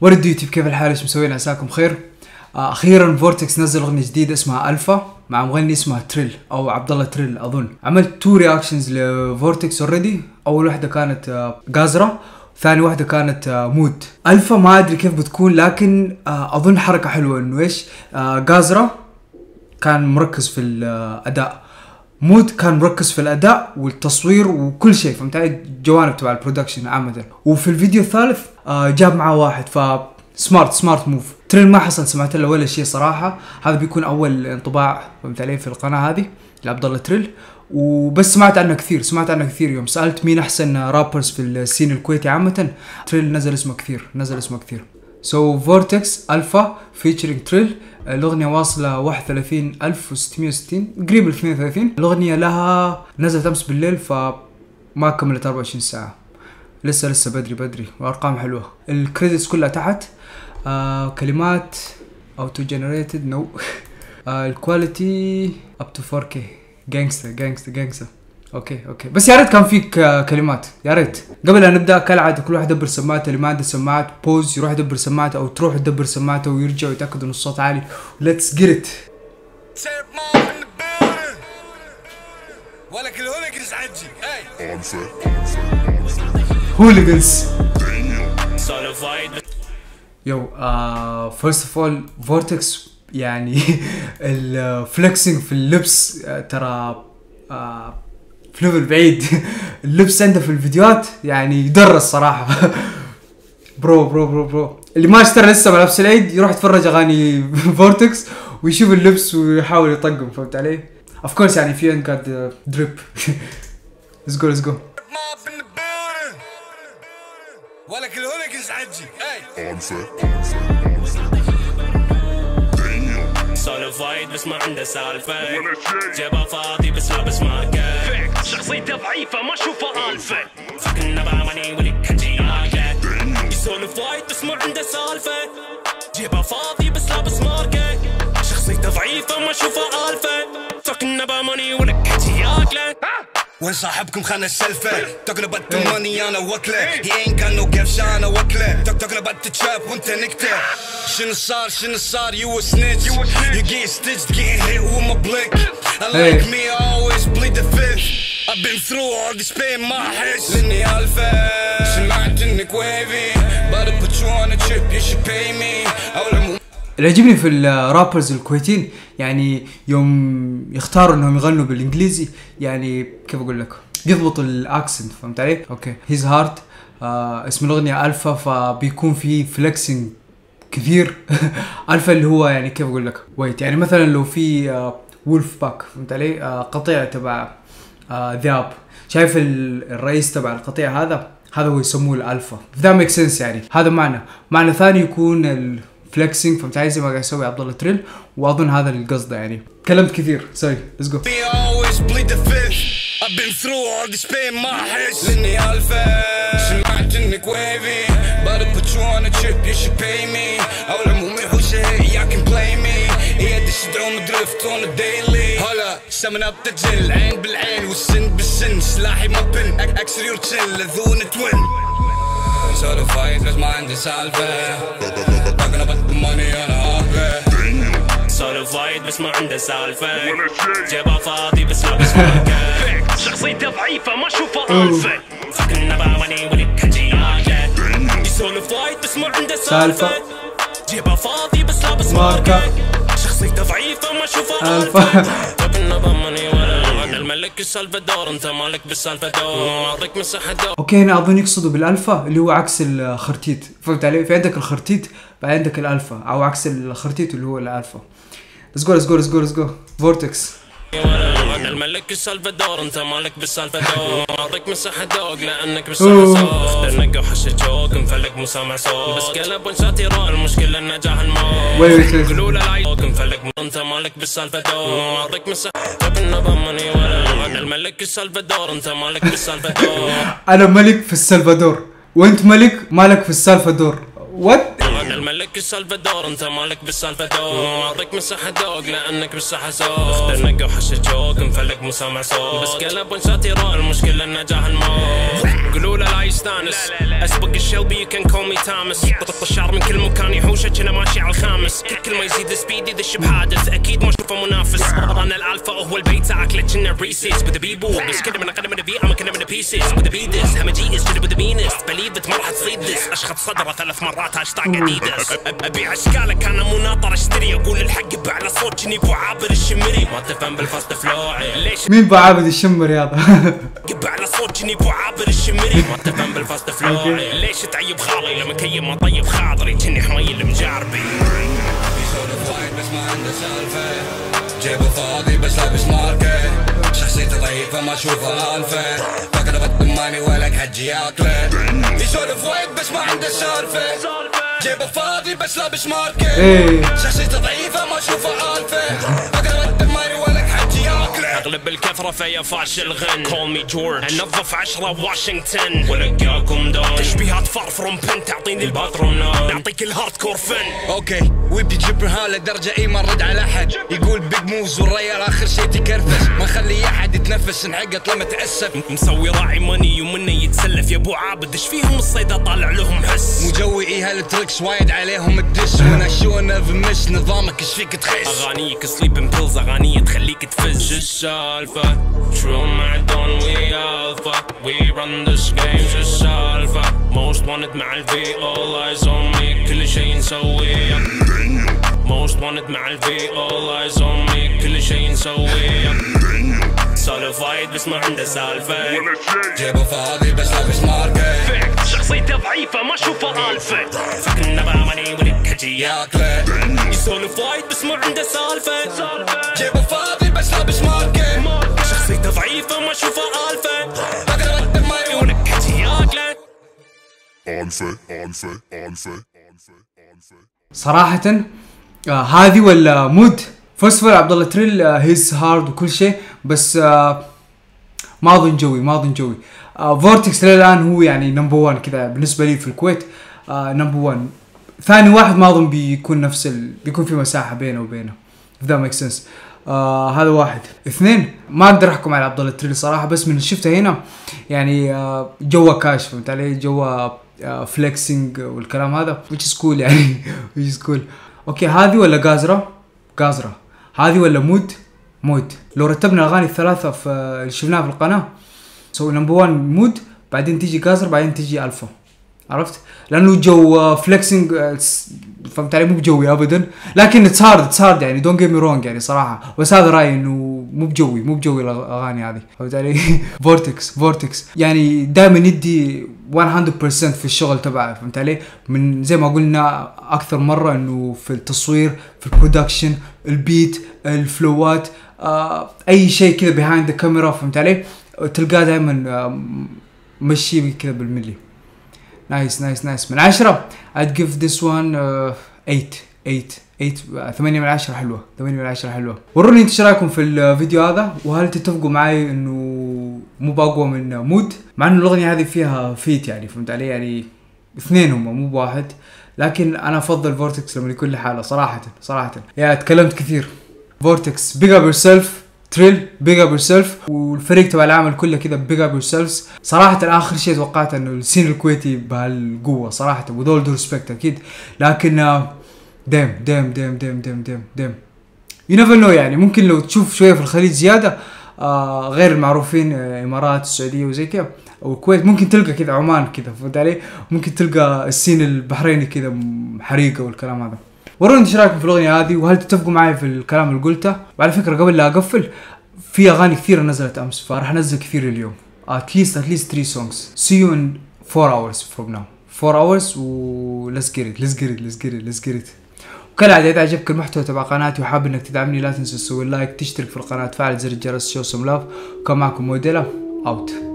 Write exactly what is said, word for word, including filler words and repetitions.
ورد يوتيوب، كيف الحال؟ ايش مسويين؟ عساكم خير. آه اخيرا فورتكس نزل اغنيه جديده اسمها الفا مع مغني اسمه تريل او عبد الله تريل اظن. عملت تو رياكشنز لفورتكس اوريدي، اول واحده كانت آه جازرا، ثاني واحده كانت آه مود. الفا ما ادري كيف بتكون، لكن آه اظن حركه حلوه انه ايش آه جازرا كان مركز في الاداء، مود كان مركز في الاداء والتصوير وكل شيء، فهمت علي؟ جوانب تبع البرودكشن عامه. وفي الفيديو الثالث آه جاب معاه واحد، ف سمارت سمارت موف. تريل ما حصل سمعت له ولا شيء صراحه، هذا بيكون اول انطباع فهمت علي في القناه هذه لعبد الله تريل، وبس سمعت عنه كثير، سمعت عنه كثير. يوم سالت مين احسن رابرز في السين الكويتي عامه، تريل نزل اسمه كثير، نزل اسمه كثير. سو فورتكس الفا فيتشرينج تريل، الاغنيه واصله واحد وثلاثين ألف وستمية وستين، قريب ال اثنين وثلاثين. الاغنيه لها نزلت امس بالليل، فما كملت أربعة وعشرين ساعه، لسه لسه بدري بدري، وارقام حلوه. الكريدتس كلها تحت. آه كلمات اوتو جنريتد نو. الكواليتي اب تو فور كي. جانجستا جانجستا جانجستا. اوكي اوكي، بس يا ريت كان فيك آه كلمات، يا ريت. قبل لا نبدا كالعاده كل واحد يدبر سماعته، اللي ما عنده سماعات بوز يروح يدبر سماعته او تروح تدبر سماعته ويرجع ويتاكد انه الصوت عالي. ليتس جيت ات. ولك الهوليجنز عندي. هوليجنز. يو آه فيرست اوف اول فورتكس يعني الفلكسنج في اللبس آه ترى آه في ليفل بعيد. اللبس عنده في الفيديوهات يعني يدرس صراحه. برو برو برو برو اللي ما اشترى لسه ملابس العيد يروح يتفرج اغاني فورتكس ويشوف اللبس ويحاول يطقم، فهمت علي؟ اوف كورس يعني في ان قاعد دريب. ليتس جو ليتس جو. ولك الهوليجنز عجي. سولفايد بس ما عنده سالفه، جيبه فاضي بس لابس ماركه، شخصيته ضعيفه ما اشوفه الفا، فكنا بعملي ولك حجي ماركه، سولفايد بس ما عنده سالفه، جيبه فاضي بس لابس ماركه، شخصيته ضعيفه ما اشوفه الفا، فكنا بعملي ولك حجي ياكله. وين صاحبكم خان السلفه؟ تقلبت تماني انا وكله، هي ان كانوا كبشه انا وكله، تقلبت تشاب وانت نكته. شنو صار شنو صار يو سنيتش؟ يو جيت ستيتش جيت هيت وما بليك. I like me I always bleed the fish. I've been through all this pain ما احس اني الفا. سمعت انك ويفي but I put you on a trip you should pay me. اللي يعجبني في الرابرز الكويتيين يعني يوم يختاروا انهم يغنوا بالانجليزي، يعني كيف اقول لك، يضبطوا الاكسنت، فهمت علي؟ اوكي هيز هارت اسم الاغنيه الفا، فبيكون في فليكسنج كثير. الفا اللي هو يعني كيف اقول لك، ويت يعني مثلا لو في وولف باك، فهمت علي؟ قطيع تبع ذئاب، شايف الرئيس تبع القطيع هذا، هذا هو يسموه الالفا، ذا ميك سنس يعني. هذا معنى، معنى ثاني يكون ال فليكسينج، فهمت علي؟ زي ما قاعد يسوي عبد الله تريل، واظن هذا القصد يعني. تكلمت كثير، سوري، ليتس جو. سمن اب تجل عين بالعين والسن بالسن، سلاحي ما بن اكسر يور تشل لذون توين. سولفايد بس ما عندي سالفه. سولفايد بس ما عنده سالفه، جيبه فاضي بس لابس ماركه، شخصيته ضعيفه ما اشوفه الفا، فكنا بعملي ولك حجي ياكل. سولفايد بس ما عنده سالفه، جيبه فاضي بس لابس ماركه، شخصيته ضعيفه ما اشوفه الفا، فكنا بعملي ولك الملك السلفادور، انت مالك بالسلفادور، اعطيك مساحه دور. اوكي هنا اظن يقصدوا بالالفا اللي هو عكس الخرتيت، فهمت علي؟ في عندك الخرتيت بعدين عندك الالفا، او عكس الخرتيت اللي هو الالفا. ليتس جو ليتس جو ليتس جو ليتس جو. فورتكس الملك السلفادور، انت مالك بالسلفادور، اعطيك مساحه ذوق لانك بالسلفادور، اخترناك وحش الجوك مفلك مو سامع صوت، بس قلب وانشات يرون المشكله النجاح الموت، قولوا له العيوك مفلك انت مالك بالسلفادور، اعطيك مساحه فبنا ضمني ولا الملك السلفادور، انت مالك بالسلفادور. انا ملك في السلفادور وانت ملك مالك في السلفادور، وات؟ انا الملك السلفادور، انت مالك بالسلفادور، معطيك مساحه ذوق لانك بالساحه زوق، اخترنك وحش الجوق مفلك مسامع صوت، بس كلب وانشاتي راه المشكله النجاح الموت، قولوا له لا يستانس اسبق الشلبي كان كومي تامس، طق الشعر من كل مكان يحوشك انا ماشي على الخامس، كل ما يزيد سبيدي دش بحادث اكيد ما اشوفه منافس، انا الالفا وهو البيت ساعكله كنا بريسيس بذا بيبو، بس كنا من اقل من البيئه ما كنا من البيسيس بذا بيدس همجيس جذب ذا مينس بليفت ما راح تصيد ذس، اشخط صدره ثلاث مرات هاشتاج اديدس، ابيع اشكالك انا مو ناطر اشتري، اقول الحق بعلى صوت كني ابو عابد الشمري، ما تفهم بالفاست فلوعي ليش مين ابو عابد الشمري يا على صوت كني ابو عابد الشمري، ما تفهم بالفاست فلوعي ليش تعيب خالي لما كيم ما طيب خاطري كني حميل مجاربي، يسولف وايد بس ما عنده سالفه، جيبه فاضي بس لابس ماركه، شخصيته ضعيفه ما اشوفها الفه، فقره بالدماني ولك حجي ياكله، يسولف وايد بس ما عنده سالفه، جيبه فاضي بس لابس ماركه، شخصيته ضعيفه ما اشوفها الفه، فقره بالدماني ولك حجي ياكله، اغلب الكثره فيا فاشل غن، كول مي جورج، انظف عشرة واشنطن، ولقاكم دون، تشبيهات فار فروم بن تعطيني الباترون، نعطيك الهارد كور فن، اوكي، ويبدي تجبرها لدرجه اي ما نرد على احد، يقول موز والريال اخر شي تكرفس، ما خلي احد يتنفس انعقد لما تاسف، مسوي راعي ماني ومنه يتسلف يا ابو عابد ايش فيهم الصيده طالع لهم حس، مو جوي اي هالتريكس وايد عليهم الدش، وانا شونه بمش نظامك ايش فيك تخس، اغانيك سليب بيلز اغانيه تخليك تفز، شو السالفه؟ شو معدون وي الفا وي رن ذس جيم، شو السالفه؟ موست وانت مع الفي اول ايز اون مي، كل شي نسويه موست وانت مع الفي اول ايز اون مي، كل شي نسويه، سولف وايد بس ما عنده سالفه، جيبه فاضي بس لابس ماركه، شخصيته ضعيفه ما اشوفه الفه، فكنا باماني ولك حجي ياكله، يسولف وايد بس ما عنده سالفه، جيبه فاضي بس لابس ماركه، شخصيته ضعيفه ما اشوفه الفه، فكنا باماني ولك حجي ياكله، الفه الفه الفه الفه. صراحه آه هذه ولا مود فوسفور عبد الله تريل آه هيز هارد وكل شيء، بس آه ما اظن جوي ما اظن جوي آه فورتكس للان هو يعني نمبر واحد كذا بالنسبه لي في الكويت، آه نمبر واحد، ثاني واحد ما اظن بيكون نفس ال... بيكون في مساحه بينه وبينه if that makes sense. آه هذا واحد. اثنين، ما اقدر احكم على عبد الله تريل صراحه، بس من اللي شفته هنا يعني آه جوه كاش، فهمت علي؟ جوه آه فليكسينج والكلام هذا which is cool يعني which is cool. اوكي هذه ولا جازرا؟ جازرا. هذه ولا مود؟ مود. لو رتبنا الاغاني الثلاثه في اللي شفناها في القناه، سو نمبر واحد مود، بعدين تيجي جازرا، بعدين تيجي الفا، عرفت؟ لانه جو فليكسنج، فهمت علي؟ مو بجوي ابدا، لكن اتس هارد اتس هارد يعني، دونت جيت مي رونج يعني صراحه، بس هذا رايي انه مو بجوي مو بجوي الاغاني هذه، فهمت علي؟ فورتكس فورتكس يعني دائما يدي مية بالمية في الشغل تبعه، فهمت علي؟ من زي ما قلنا اكثر مره انه في التصوير، في البرودكشن، البيت، الفلوات، آه اي شيء كذا بيهايند ذا كاميرا، فهمت علي؟ تلقاه دائما مشي كذا بالملي. نايس نايس نايس. من عشرة I'd give this one uh, eight eight eight، ثمانية من عشرة حلوة، ثمانية من عشرة حلوة. وروني انتوا ايش رايكم في الفيديو هذا، وهل تتفقوا معي انه مو باقوى من مود؟ مع انه الاغنية هذه فيها فيت يعني، فهمت علي؟ يعني اثنين هم مو بواحد، لكن انا افضل فورتكس لما يكون لحاله صراحة صراحة. يا تكلمت كثير. فورتكس بيج اب يور سيلف، تريل بيج اب يور سيلف، والفريق تبع العمل كله كذا بيج اب يور سيلفز صراحه. اخر شيء توقعت انه السين الكويتي بهالقوه صراحه، وذ اول دو ريسبكت اكيد، لكن ديم ديم ديم ديم ديم ديم ديم يو نيفر نو يعني، ممكن لو تشوف شويه في الخليج زياده آه غير المعروفين، امارات، السعوديه وزي كذا والكويت، ممكن تلقى كذا عمان كذا، فهمت علي؟ ممكن تلقى السين البحريني كذا حريقه والكلام هذا. وروني ايش رايكم في الاغنيه هذه، وهل تتفقوا معي في الكلام اللي قلته؟ وعلى فكره قبل لا اقفل، في اغاني كثيره نزلت امس، فراح انزل كثير اليوم، at least at least three songs. See you in four hours from now. four hours و let's get it let's get it let's get it let's get it. وكالعاده اذا عجبك المحتوى تبع قناتي وحاب انك تدعمني، لا تنسى تسوي لايك، تشترك في القناه، تفعل زر الجرس، شو سم لاف. وكان معكم موديلا اوت.